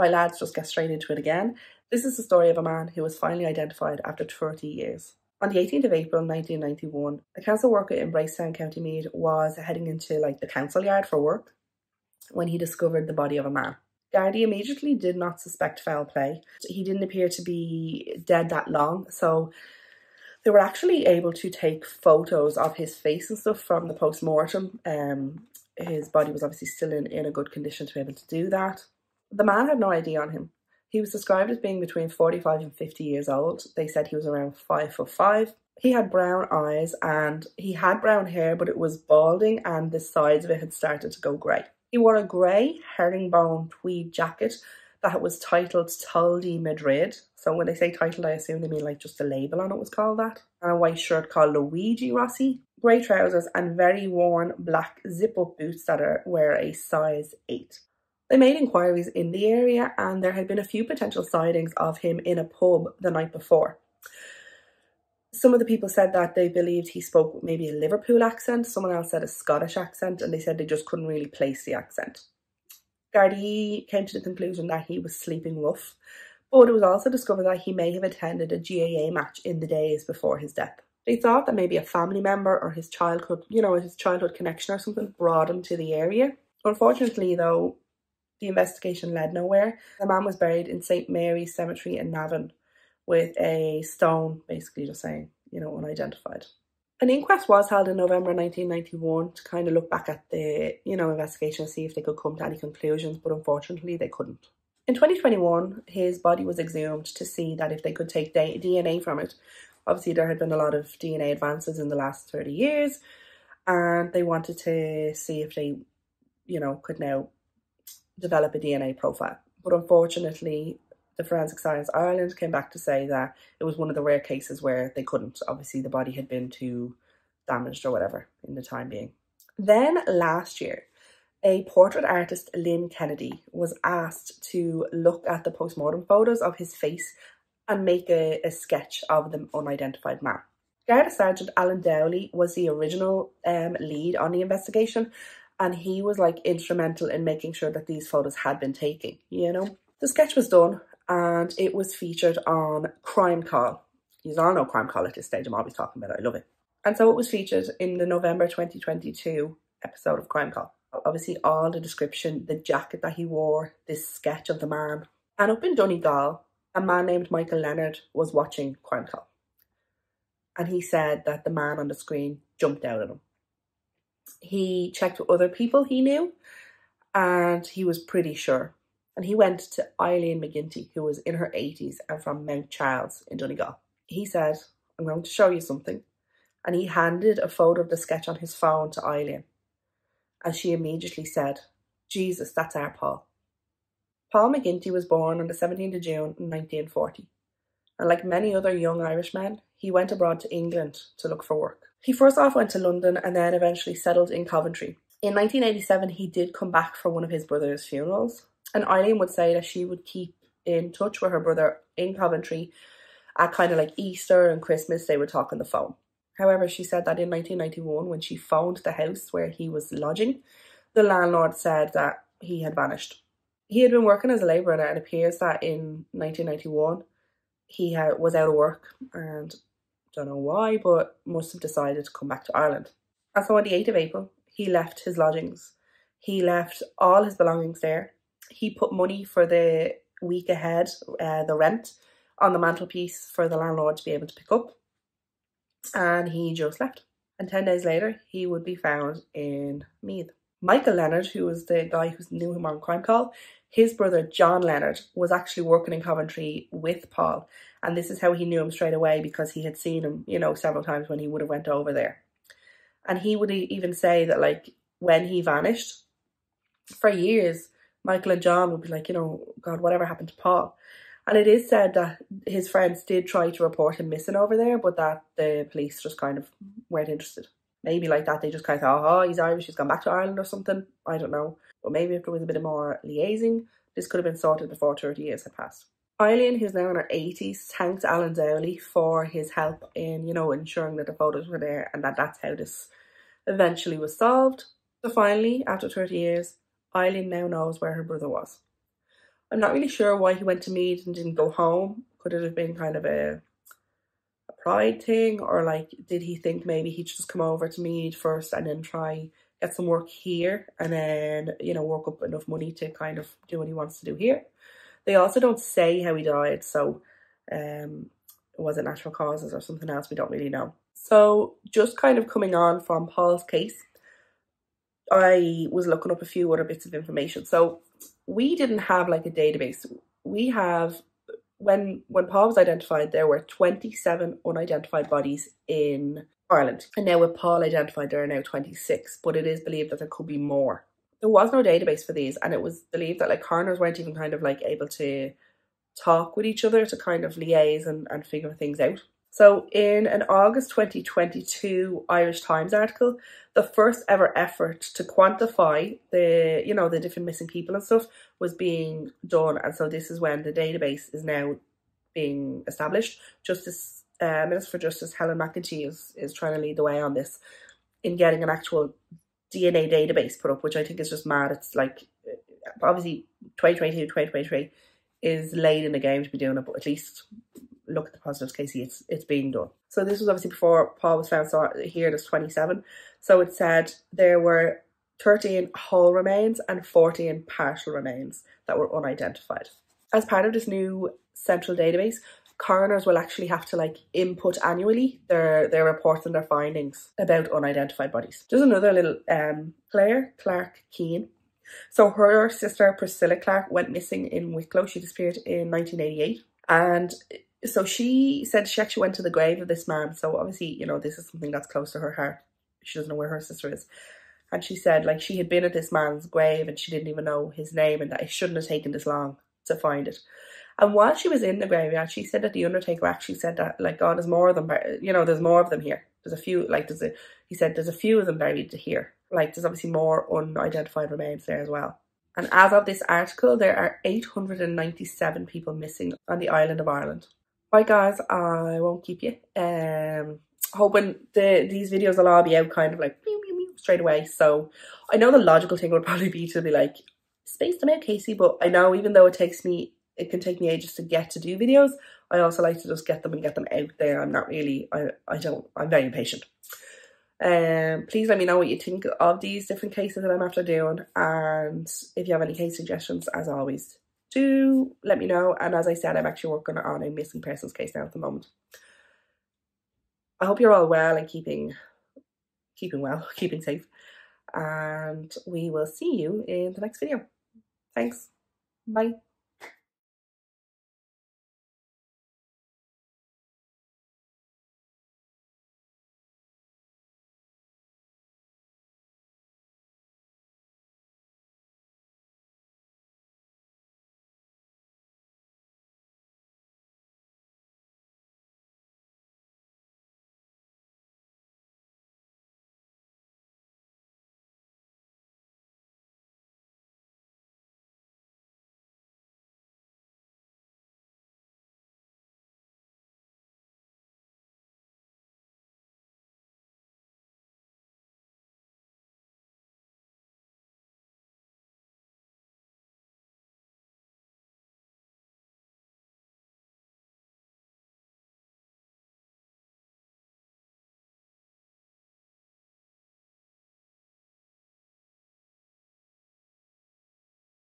My lads just get straight into it again. This is the story of a man who was finally identified after 30 years. On the 18th of April 1991, a council worker in Bracetown, County Meath, was heading into the council yard for work when he discovered the body of a man. Gardai immediately did not suspect foul play. He didn't appear to be dead that long, so they were actually able to take photos of his face and stuff from the post-mortem. His body was obviously still in a good condition to be able to do that. The man had no ID on him. He was described as being between 45 and 50 years old. They said he was around 5'5". He had brown eyes and he had brown hair, but it was balding and the sides of it had started to go grey. He wore a grey herringbone tweed jacket that was titled Toldi Madrid. So when they say titled, I assume they mean just the label on it was called that. And a white shirt called Luigi Rossi. Grey trousers and very worn black zip-up boots that were a size 8. They made inquiries in the area and there had been a few potential sightings of him in a pub the night before. Some of the people said that they believed he spoke with maybe a Liverpool accent, someone else said a Scottish accent, and they said they just couldn't really place the accent. Gardai came to the conclusion that he was sleeping rough, but it was also discovered that he may have attended a GAA match in the days before his death. They thought that maybe a family member or his childhood, connection or something brought him to the area. Unfortunately though, the investigation led nowhere. The man was buried in St. Mary's Cemetery in Navan, with a stone basically just saying, unidentified. An inquest was held in November 1991 to kind of look back at the, investigation and see if they could come to any conclusions, but unfortunately they couldn't. In 2021, his body was exhumed to see that if they could take DNA from it. Obviously there had been a lot of DNA advances in the last 30 years and they wanted to see if they, could now develop a DNA profile. But unfortunately, the Forensic Science Ireland came back to say that it was one of the rare cases where they couldn't. Obviously, the body had been too damaged or whatever in the time being. Then last year, a portrait artist, Lynn Kennedy, was asked to look at the post-mortem photos of his face and make a sketch of the unidentified man. Garda Sergeant Alan Dowley was the original lead on the investigation, and he was instrumental in making sure that these photos had been taken, The sketch was done, and it was featured on Crime Call. You all know Crime Call at this stage, I'm always talking about it, I love it. And so it was featured in the November 2022 episode of Crime Call. Obviously all the description, the jacket that he wore, this sketch of the man. And up in Donegal, a man named Michael Leonard was watching Crime Call. And he said that the man on the screen jumped out at him. He checked with other people he knew and he was pretty sure. And he went to Eileen McGinty, who was in her 80s and from Mount Charles in Donegal. He said, "I'm going to show you something." And he handed a photo of the sketch on his phone to Eileen. And she immediately said, "Jesus, that's our Paul." Paul McGinty was born on the 17th of June, 1940. And like many other young Irish men, he went abroad to England to look for work. He first off went to London and then eventually settled in Coventry. In 1987, he did come back for one of his brother's funerals. And Eileen would say that she would keep in touch with her brother in Coventry at Easter and Christmas. They would talk on the phone. However, she said that in 1991, when she phoned the house where he was lodging, the landlord said that he had vanished. He had been working as a labourer, and it appears that in 1991, he was out of work and don't know why, but must have decided to come back to Ireland. And so on the 8th of April, he left his lodgings. He left all his belongings there. He put money for the week ahead, the rent, on the mantelpiece for the landlord to be able to pick up. And he just left. And 10 days later, he would be found in Meath. Michael Leonard, who was the guy who knew him on Crime Call, his brother John Leonard was actually working in Coventry with Paul. And this is how he knew him straight away, because he had seen him, several times when he would have went over there. And he would even say that, when he vanished, for years, Michael and John would be God, whatever happened to Paul? And it is said that his friends did try to report him missing over there, but that the police just kind of weren't interested. Maybe they just thought, oh, he's Irish, he's gone back to Ireland or something. I don't know. But maybe if there was a bit more liaising, this could have been sorted before 30 years had passed. Eileen, who's now in her 80s, thanked Alan Dowley for his help in, ensuring that the photos were there and that that's how this eventually was solved. So finally, after 30 years, Eileen now knows where her brother was. I'm not really sure why he went to Meath and didn't go home. Could it have been kind of a pride thing? Or like, did he think maybe he'd just come over to Meath first and then try get some work here and then, you know, work up enough money to kind of do what he wants to do here? They also don't say how he died, so was it natural causes or something else? We don't really know. So just kind of coming on from Paul's case, I was looking up a few other bits of information. So we didn't have like a database. We have, when Paul was identified, there were 27 unidentified bodies in Ireland. And now with Paul identified, there are now 26, but it is believed that there could be more. There was no database for these, and it was believed that like coroners weren't even kind of like able to talk with each other to kind of liaise and figure things out. So in an August 2022 Irish Times article, the first ever effort to quantify the, you know, the different missing people and stuff was being done. And so this is when the database is now being established. Justice, Minister for Justice Helen McEntee is trying to lead the way on this in getting an actual DNA database put up, which I think is just mad. It's like, obviously 2022, 2023 is late in the game to be doing it, but at least look at the positives, Casey, it's being done. So this was obviously before Paul was found, so here there's 27. So it said there were 13 whole remains and 14 partial remains that were unidentified. As part of this new central database, coroners will actually have to like input annually their reports and their findings about unidentified bodies. There's another little Claire Clark Keane. So her sister Priscilla Clark went missing in Wicklow. She disappeared in 1988, and so she said she actually went to the grave of this man. So obviously, you know, this is something that's close to her heart. She doesn't know where her sister is. And she said like she had been at this man's grave and she didn't even know his name, and that it shouldn't have taken this long to find it. And while she was in the graveyard, she said that the undertaker actually said that, like, oh, there's more of them, you know, there's more of them here. There's a few, like, he said, there's a few of them buried here. Like, there's obviously more unidentified remains there as well. And as of this article, there are 897 people missing on the island of Ireland. Right, guys, I won't keep you. Hoping these videos will all be out kind of like, meow, meow, meow, straight away. So I know the logical thing would probably be to be like, space them out, Casey, but I know even though it can take me ages to get to do videos, I also like to just get them and get them out there. I'm not really, I'm very impatient. Please let me know what you think of these different cases that I'm after doing, and if you have any case suggestions, as always, do let me know. And as I said, I'm actually working on a missing persons case now at the moment. I hope you're all well and keeping well, keeping safe, and we will see you in the next video. Thanks. Bye.